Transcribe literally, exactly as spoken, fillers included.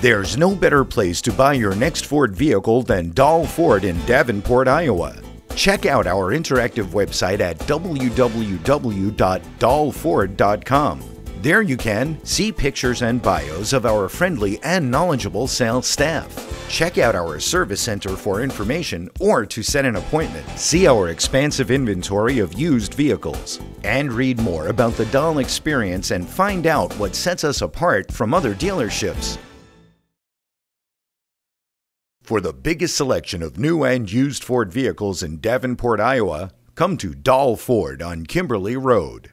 There's no better place to buy your next Ford vehicle than Dahl Ford in Davenport, Iowa. Check out our interactive website at w w w dot dahl ford dot com. There you can see pictures and bios of our friendly and knowledgeable sales staff. Check out our service center for information or to set an appointment. See our expansive inventory of used vehicles. And read more about the Dahl experience and find out what sets us apart from other dealerships. For the biggest selection of new and used Ford vehicles in Davenport, Iowa, come to Dahl Ford on Kimberly Road.